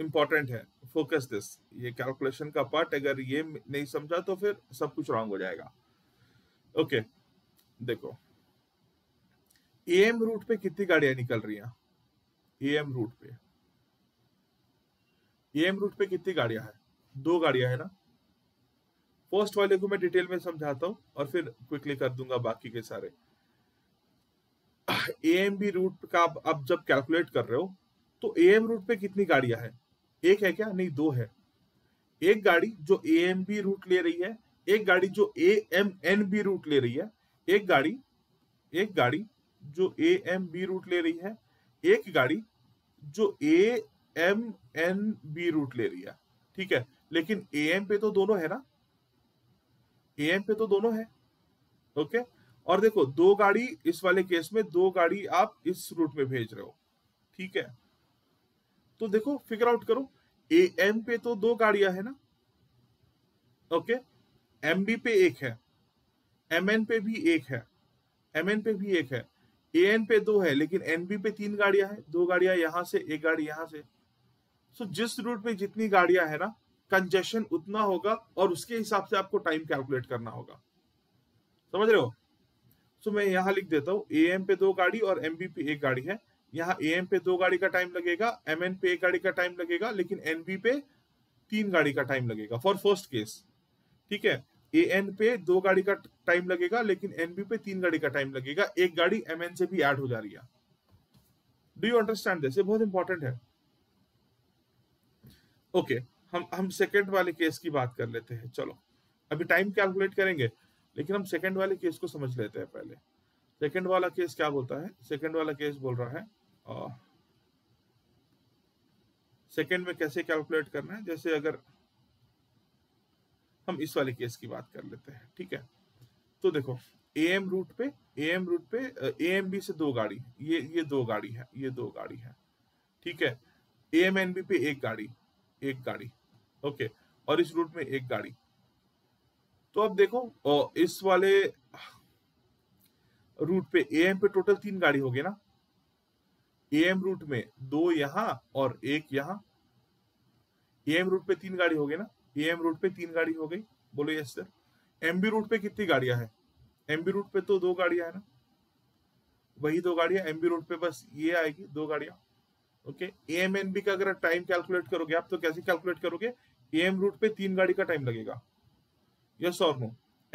इम्पोर्टेंट है, फोकस दिस, ये कैलकुलेशन का पार्ट अगर ये नहीं समझा तो फिर सब कुछ रॉन्ग हो जाएगा, ओके। देखो AM रूट पे कितनी गाड़ियां निकल रही हैं, AM रूट पे कितनी गाड़ियां हैं, 2 गाड़ियां है ना। फर्स्ट वाले को मैं डिटेल में समझाता हूं और फिर क्विकली कर दूंगा बाकी के सारे। AMB रूट का आप जब कैलकुलेट कर रहे हो तो AM रूट पे कितनी गाड़ियां हैं, एक है क्या, नहीं 2 है। एक गाड़ी जो AMB रूट ले रही है, एक गाड़ी जो AMNB रूट ले रही है, एक गाड़ी जो AMB रूट ले रही है, एक गाड़ी जो AMNB रूट ले रही है, ठीक है। लेकिन AM पे तो दोनों है ना, AM पे तो दोनों है, ओके। और देखो 2 गाड़ी इस वाले केस में, 2 गाड़ी आप इस रूट में भेज रहे हो, ठीक है। तो देखो फिगर आउट करो, AM पे तो 2 गाड़ियां है ना, ओके, MB पे 1 है, MN पे भी 1 है, AN पे 2 है, लेकिन NB पे 3 गाड़ियां हैं, 2 गाड़ियां यहां से, 1 गाड़ी यहां से। सो जिस रूट पे जितनी गाड़ियां है ना, कंजेशन उतना होगा और उसके हिसाब से आपको टाइम कैलकुलेट करना होगा, समझ रहे हो। सो मैं यहाँ लिख देता हूँ AM पे 2 गाड़ी और MB पे 1 गाड़ी है। यहाँ AM पे 2 गाड़ी का टाइम लगेगा, MN पे 1 गाड़ी का टाइम लगेगा, लेकिन NB पे 3 गाड़ी का टाइम लगेगा फॉर फर्स्ट केस, ठीक है। AN पे 2 गाड़ी का टाइम लगेगा, लेकिन NB पे 3 गाड़ी का टाइम लगेगा, एक गाड़ी MN से भी ऐड हो जा रही है। Do you understand this? ये बहुत इंपॉर्टेंट है, ओके। हम सेकेंड वाले केस की बात कर लेते हैं, चलो अभी टाइम कैलकुलेट करेंगे, लेकिन हम सेकेंड वाले केस को समझ लेते हैं पहले। सेकेंड वाला केस क्या बोलता है? सेकेंड वाला केस बोल रहा है सेकेंड में कैसे कैलकुलेट करना है। जैसे अगर हम इस वाले केस की बात कर लेते हैं, ठीक है। तो देखो AM रूट पे AMB से 2 गाड़ी, ये 2 गाड़ी है, ठीक है। AMNB पे 1 गाड़ी, ओके, और इस रूट में 1 गाड़ी। तो अब देखो इस वाले रूट पे AM पे टोटल 3 गाड़ी हो गई ना। AM रूट में 2 यहाँ और 1 यहाँ, AM रूट पे 3 गाड़ी हो गई ना। AM रूट पे 3 गाड़ी हो गई, बोलो यस सर। MB रूट पे कितनी गाड़ियां हैं? MB रूट पे तो 2 गाड़ियां है ना, वही 2 गाड़ियां MB रूट पे, बस ये आएगी 2 गाड़ियां, ओके। AMNB का अगर टाइम कैलकुलेट करोगे आप तो कैसे कैलकुलेट करोगे? AM रूट पे 3 गाड़ी का टाइम लगेगा, यस और नो।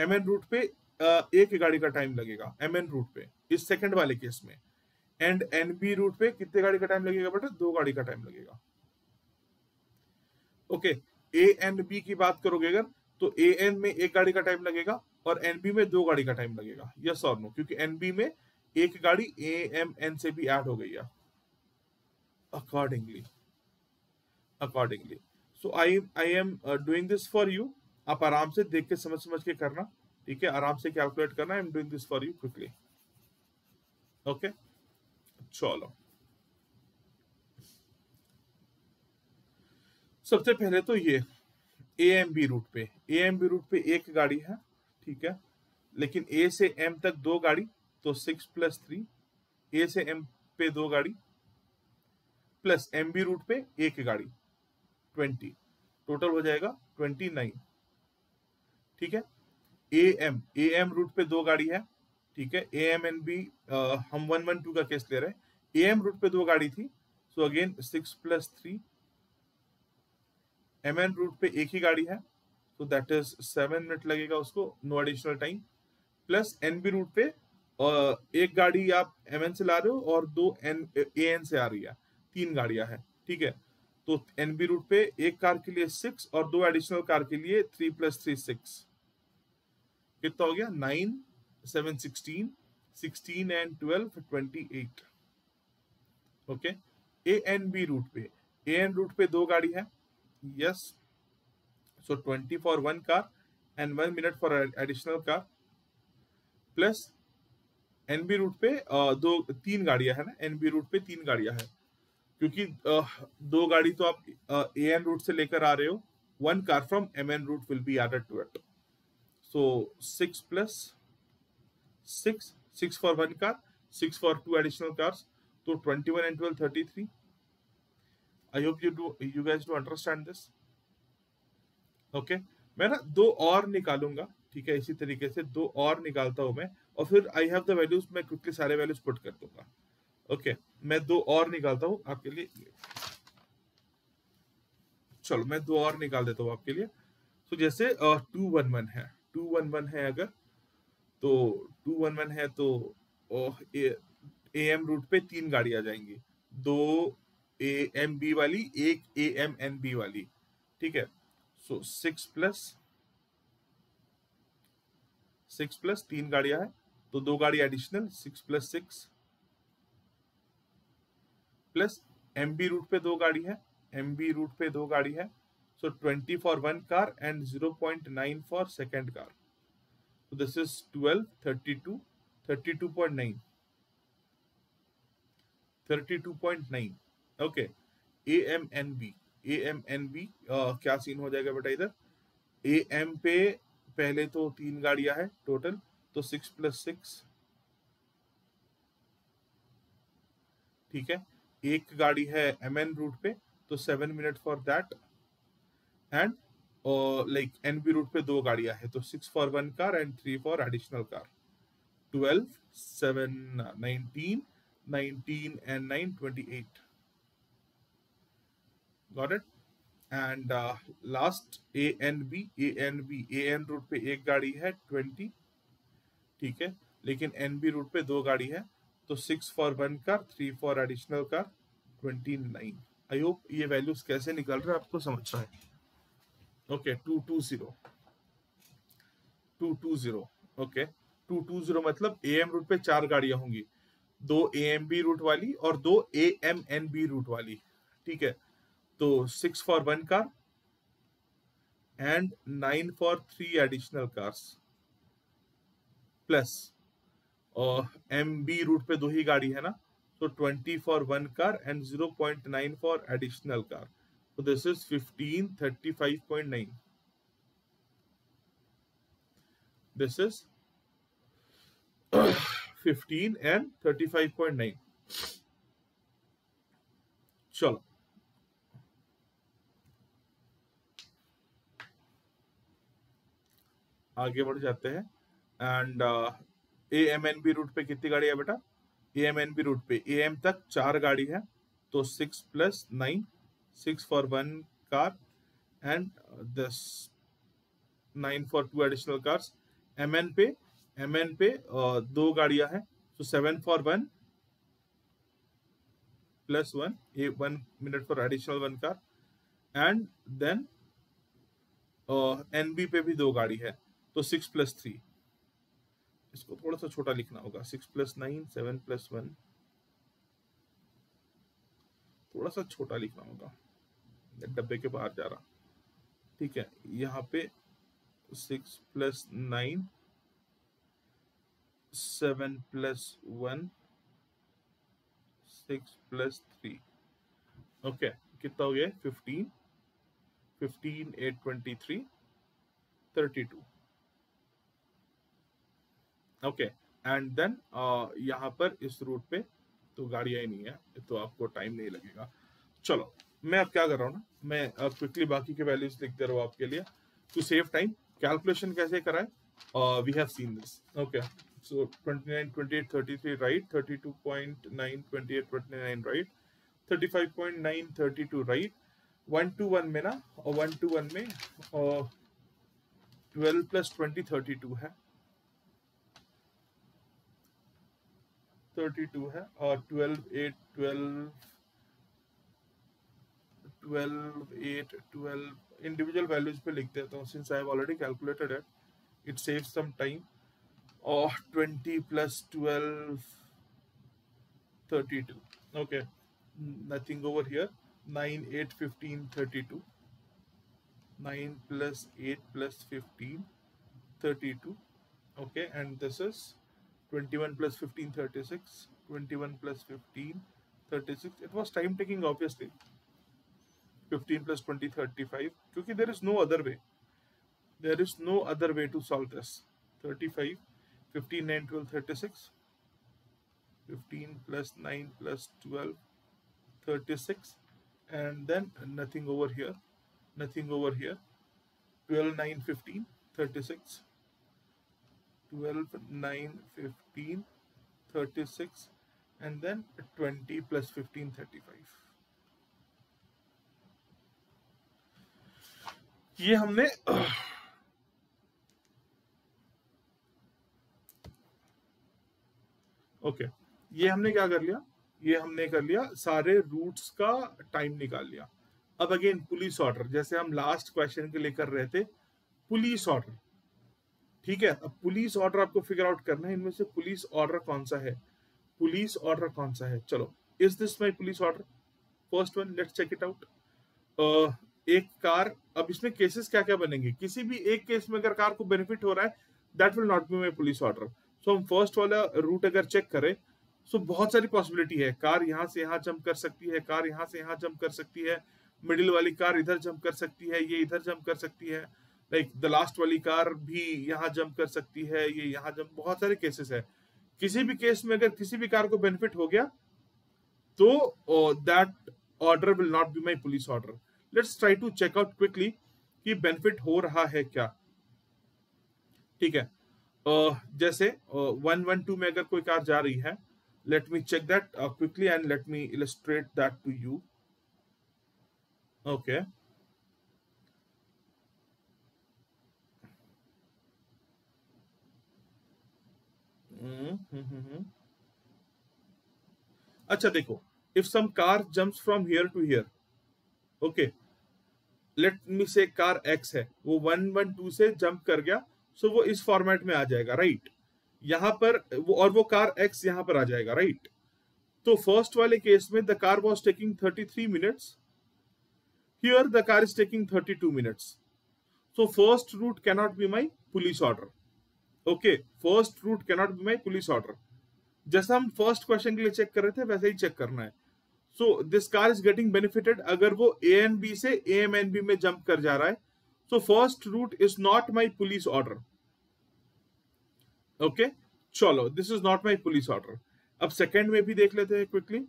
MN रूट पे 1 गाड़ी का टाइम लगेगा, MN रूट पे इस सेकंड वाले केस में। एंड NB रूट पे कितने गाड़ी का टाइम लगेगा बेटा? 2 गाड़ी का टाइम लगेगा, ओके। ANB की बात करोगे अगर तो AN में 1 गाड़ी का टाइम लगेगा और NB में 2 गाड़ी का टाइम लगेगा, यस और नो, क्योंकि NB में 1 गाड़ी AMN से भी ऐड हो गई है, accordingly. So I am doing this for you, आप आराम से देख के समझ के करना, ठीक है, आराम से कैलकुलेट करना। I am doing this for you quickly, okay. चलो सबसे पहले तो ये AMB रूट पे 1 गाड़ी है, ठीक है, लेकिन A से M तक 2 गाड़ी, तो 6 + 3, A से M पे 2 गाड़ी प्लस MB रूट पे 1 गाड़ी, 20, टोटल हो जाएगा 29, ठीक है। AM रूट पे 2 गाड़ी है, ठीक है। AMNB हम 112 का केस ले रहे हैं, AM रूट पे 2 गाड़ी थी, सो अगेन 6 + 3। MN रूट पे 1 ही गाड़ी है, तो दैट इज 7 मिनट लगेगा उसको, no additional time. Plus NB route पे 1 गाड़ी आप MN से ला रहे हो और 2 AN से आ रही है, 3 गाड़ियां हैं, ठीक है। तो NB रूट पे 1 कार के लिए 6 और 2 एडिशनल कार के लिए 3 + 3 = 6, कितना हो गया? 9, 7, 16, 16 and 12, 28, ओके। AN रूट पे 2 गाड़ी है, yes, so 20 for 1 car and 1 minute for additional car, plus NB route पे 3 गाड़ियां है ना, NB route पे 3 गाड़ियां है, क्योंकि दो गाड़ी तो आप एएन रूट से लेकर आ रहे हो, one car from M N route will be added to it. So 6 plus 6, 6 for one car, 6 for two additional cars, so 21 and 12, 33. I hope you guys do understand this. Okay, मैं ना दो और निकालूंगा, ठीक है, इसी तरीके से दो और निकालता हूं मैं, और फिर आई हैव द वैल्यूज, मैं क्विकली सारे वैल्यूज पुट कर दूंगा. ओके, मैं दो और निकालता हूँ आपके लिए. चलो मैं दो और निकाल देता हूँ आपके लिए. तो जैसे 211 है, 211 है अगर, तो 211 है तो AM रूट पे तीन गाड़ी आ जाएंगी, दो AMB वाली, एक AMNB वाली, ठीक है. सो 6 प्लस तीन गाड़ियां हैं तो दो गाड़ी additional, 6 plus 6 plus. MB route पे दो गाड़ी है, MB रूट पे दो गाड़ी है, so 20 for one car and 0.9 for second car. So this is 12, 32, 32.9, 32.9. Okay, AMNB क्या सीन हो जाएगा बेटा इधर? AM पे पहले तो तीन गाड़ियां हैं टोटल, तो 6 प्लस 6, ठीक है. एक गाड़ी है MN रूट पे तो 7 minute for that, and like N B route पे दो गाड़ियां हैं तो 6 for one car and 3 for additional car. 12, 7, 19, 19 and 9, 28. Got it? And last AN route पे एक गाड़ी है 20, ठीक है, लेकिन एनबी रूट पे दो गाड़ी है तो 6 for one car, 3 for additional car, 29. I hope ये वैल्यूज कैसे निकल रहा है आपको समझ रहा है. ओके, 220, ओके, 220 मतलब AM रूट पे चार गाड़ियां होंगी, दो AMB रूट वाली और दो AMNB रूट वाली, ठीक है. तो 6 for one car and 9 for 3 additional cars, plus MB route पे दो ही गाड़ी है ना, तो 20 for one car and 0.9 for additional car. So this is 15, 35.9. This is 15 and 35.9. Chalo. आगे बढ़ जाते हैं. And AMNB रूट पे कितनी गाड़ी है बेटा? AMNB रूट पे AM तक चार गाड़ी है, तो 6 plus 9. 6 for one car and this 9 for two additional cars. MN पे दो गाड़ियां हैं, so 7 for one plus 1, 1 minute for additional one car, and then NB पे भी दो गाड़ी है तो 6 plus 3. इसको थोड़ा सा छोटा लिखना होगा, 6 plus 9, 7 plus 1, थोड़ा सा छोटा लिखना होगा, डब्बे के बाहर जा रहा, ठीक है. यहाँ पे 6 plus 9, 7 plus 1, 6 plus 3. ओके, कितना हो गया? 15, 8, 23, 32. ओके, एंड देन यहाँ पर इस रूट पे तो गाड़ियां ही नहीं है तो आपको टाइम नहीं लगेगा. चलो मैं अब क्या कर रहा हूँ ना, मैं क्विकली बाकी के वैल्यूज लिखते रहो आपके लिए टू सेव टाइम. कैलकुलेशन कैसे कराएं, we have seen this. Okay, so 29, 28, 33 right, 32.9, 28, 29 right, 35.9, 32 right. 1 to 1 में ना, और 1 to 1 में 12 plus 20, 32 है, 32 है, और 12, 8, 12 इंडिविजुअल वैल्यूज पे लिख देता हूँ, since I have already calculated it, it saves some time. और 20 plus 12, 32. Okay, nothing over here. 9, 8, 15, 32. 9 plus 8 plus 15, 32. Okay, and this is 21 plus 15, 36, 21 plus 15, 36. It was time taking obviously. 15 plus 20, 35. Because there is no other way. There is no other way to solve this. 35, 15, 9, 12, 36. 15 plus 9 plus 12, 36. And then nothing over here. Nothing over here. 12, 9, 15, 36. 12, 9, 15, 36. And then 20 plus 15, 35. ये हमने ओके ये हमने क्या कर लिया, ये हमने कर लिया सारे रूट्स का टाइम निकाल लिया. अब अगेन पुलिस ऑर्डर, जैसे हम लास्ट क्वेश्चन के लिए कर रहे थे पुलिस ऑर्डर. ठीक है, अब पुलिस ऑर्डर आपको फिगर आउट करना है. इनमें से पुलिस ऑर्डर कौन सा है, पुलिस ऑर्डर कौन सा है. चलो, is this my police order? First one, let's check it out. एक कार, अब इसमें केसेस क्या क्या बनेंगे, किसी भी एक केस में अगर कार को बेनिफिट हो रहा है that will not be my police order. So हम फर्स्ट वाला रूट अगर चेक करें सो बहुत सारी पॉसिबिलिटी है. कार यहाँ से यहाँ जंप कर सकती है, कार यहाँ से यहाँ जंप कर सकती है, मिडिल वाली कार इधर जंप कर सकती है, ये इधर जंप कर सकती है, लाइक द लास्ट वाली कार भी यहाँ जंप कर सकती है, ये यहाँ जंप. बहुत सारे केसेस है. किसी भी केस में अगर किसी भी कार को बेनिफिट हो गया तो that order will not be my police order. Let's try to check out quickly कि बेनिफिट हो रहा है क्या. ठीक है, जैसे 112 में अगर कोई कार जा रही है, let me check that quickly and let me illustrate that to you. Okay, अच्छा देखो, if some car jumps from here to here. Okay, let me say car X है, वो 112 से जंप कर गया, सो वो इस फॉर्मेट में आ जाएगा, राइट. यहाँ पर वो और वो कार एक्स यहाँ पर आ जाएगा, राइट. तो फर्स्ट वाले केस में the car was taking 33 minutes, here the car is taking 32 minutes. So first route can not be my police order. Okay, first route can not be my police order. जैसा हम फर्स्ट क्वेश्चन के लिए चेक कर रहे थे वैसे ही चेक करना है. So this car is getting benefited अगर वो A and B से A and B में jump कर जा रहा है. So first route is not my police order. Okay, चलो, this is not my police order. अब second में भी देख लेते हैं quickly.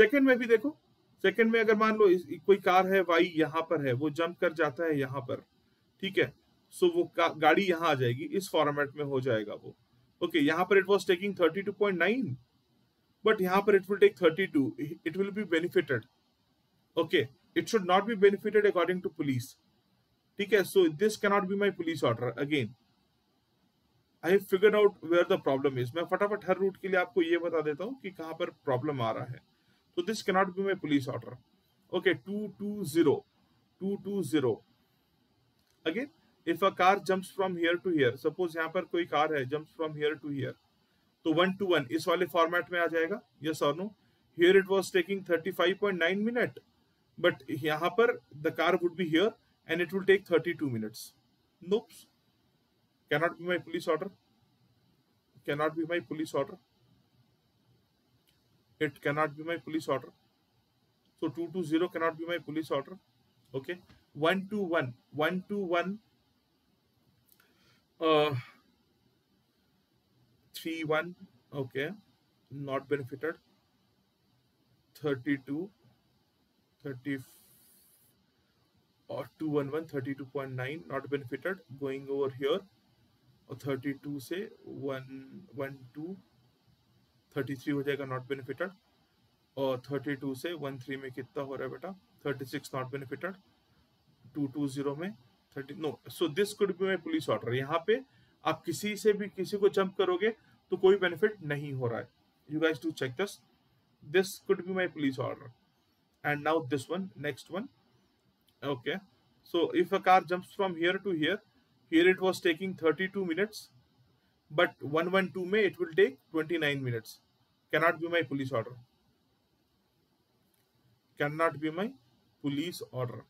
Second में भी देखो, second में अगर मान लो कोई कार है Y यहाँ पर है, वो jump कर जाता है यहाँ पर. ठीक है, so वो गाड़ी यहाँ आ जाएगी, इस format में हो जाएगा वो. Okay, यहाँ पर it was taking 32.9. बट यहाँ पर it will take 32. It will be benefited. Okay, it should not be benefited according to police. ठीक है, so this can not be my police order. Again I have figured out where the problem is. मैं फटाफट हर रूट के लिए आपको ये बता देता हूँ कि कहाँ पर प्रॉब्लम आ रहा है. तो this can not be my police order. Okay, 220. Again if a car jumps from here to here, suppose यहाँ पर कोई कार है jumps from here to here, तो 121 इस वाले फॉर्मेट में आ जाएगा. यस और no? Here it was taking 35.9 minute, but यहाँ पर the car would be here and it will take 32 minutes. Nope. Cannot be my police order. Cannot be my police order. It cannot be my police order. So 220 cannot be my police order. Okay. 121. 31, okay, not benefited. 32, or 211, 32.9, not benefited. Going over here, or 32 say 112, 33 हो जाएगा, not benefited. और 32 से 13 में कितना हो रहा है बेटा? 36 not benefited. 220 में 30 no. So this could be my police order. यहाँ पे आप किसी से भी किसी को जंप करोगे तो कोई बेनिफिट नहीं हो रहा है. You guys to check this. This could be my police order. And now this one, next one. Okay, so if a car jumps from here to here, here it was taking 32 minutes, but 112 में it will take 29 minutes. Can not be my police order. Can not be my police order.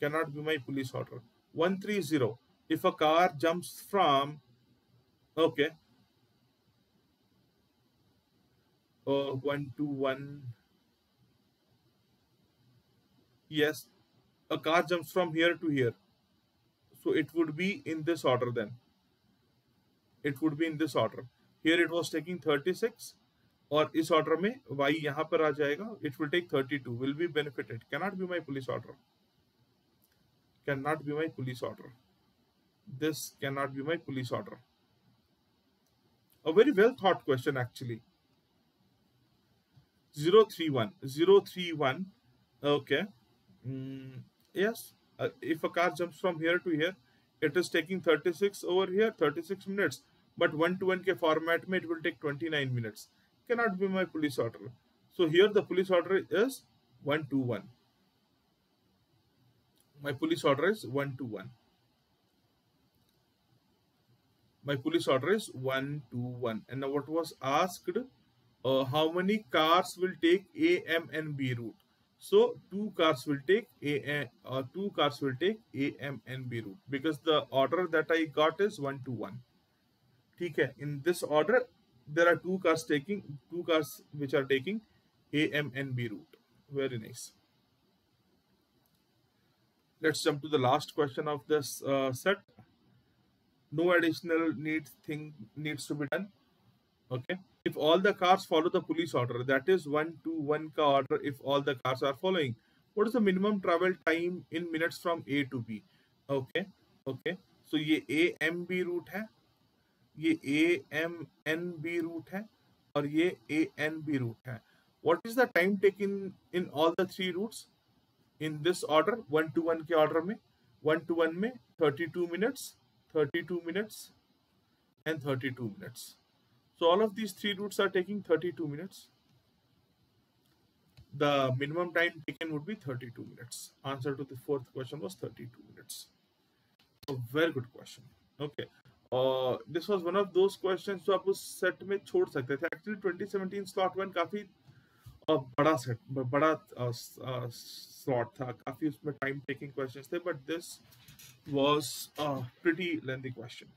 Can not be my police order. 130. If a car jumps from, okay, 1 to 1. Yes, a car jumps from here to here, so it would be in this order. Then it would be in this order. Here it was taking 36, और इस ऑर्डर में y यहाँ पर आ जाएगा. It will take 32. Will be benefited. Cannot be my police order. Cannot be my police order. This cannot be my police order. A very well thought question actually. 031. Okay. Yes. If a car jumps from here to here, it is taking 36 over here, 36 minutes. But 1 to 1 के format में it will take 29 minutes. Cannot be my police order. So here the police order is 1 to 1. My police order is 1 to 1. My police order is 1 to 1. And now what was asked? How many cars will take A, M, and B route? So 2 cars will take A, 2 cars will take A, M, and B route because the order that I got is 1 to 1. Okay. In this order, there are 2 cars taking, 2 cars which are taking A, M, and B route. Very nice. Let's jump to the last question of this set. No additional needs to be done. Okay. If all the cars follow the police order, that is 1 to 1 ka order. If all the cars are following, what is the minimum travel time in minutes from A to B? Okay, okay. So ये A M B route है, ये A M N B route है, और ये A N B route है. What is the time taken in all the 3 routes in this order? 1 to 1 के order में, 1 to 1 में 32 minutes, 32 minutes, and 32 minutes. So all of these 3 routes are taking 32 minutes. The minimum time taken would be 32 minutes. Answer to the 4th question was 32 minutes. A very good question. Okay. This was one of those questions जो आप उस set में छोड़ सकते थे. Actually 2017 slot 1 काफी बड़ा set, बड़ा slot था. काफी उसमें time taking questions थे. But this was a pretty lengthy question.